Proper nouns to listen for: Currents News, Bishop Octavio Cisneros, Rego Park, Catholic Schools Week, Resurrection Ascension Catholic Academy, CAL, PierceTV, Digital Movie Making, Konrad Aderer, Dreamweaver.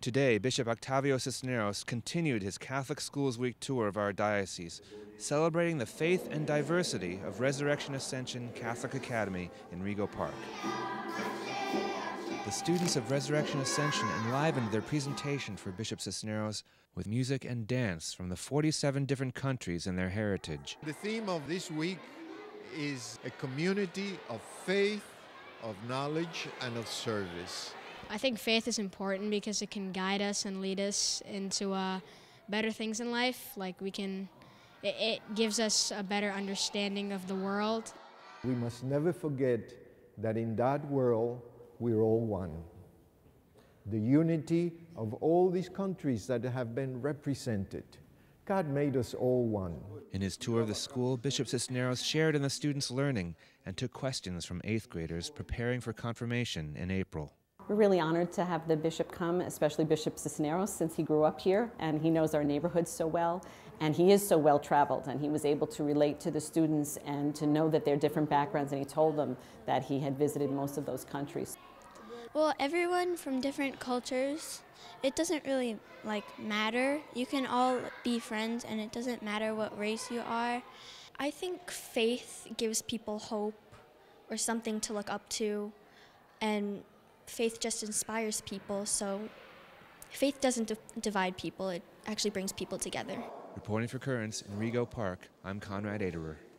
Today, Bishop Octavio Cisneros continued his Catholic Schools Week tour of our diocese, celebrating the faith and diversity of Resurrection Ascension Catholic Academy in Rego Park. The students of Resurrection Ascension enlivened their presentation for Bishop Cisneros with music and dance from the 47 different countries and their heritage. The theme of this week is a community of faith, of knowledge, and of service. I think faith is important because it can guide us and lead us into better things in life. Like it gives us a better understanding of the world. We must never forget that in that world, we're all one. The unity of all these countries that have been represented. God made us all one. In his tour of the school, Bishop Cisneros shared in the students' learning and took questions from 8th graders preparing for confirmation in April. We're really honored to have the bishop come, especially Bishop Cisneros, since he grew up here and he knows our neighborhood so well, and he is so well-traveled, and he was able to relate to the students and to know that they're different backgrounds, and he told them that he had visited most of those countries. Well, everyone from different cultures, it doesn't really matter. You can all be friends and it doesn't matter what race you are. I think faith gives people hope or something to look up to, and faith just inspires people, so faith doesn't divide people, it actually brings people together. Reporting for Currents in Rego Park, I'm Konrad Aderer.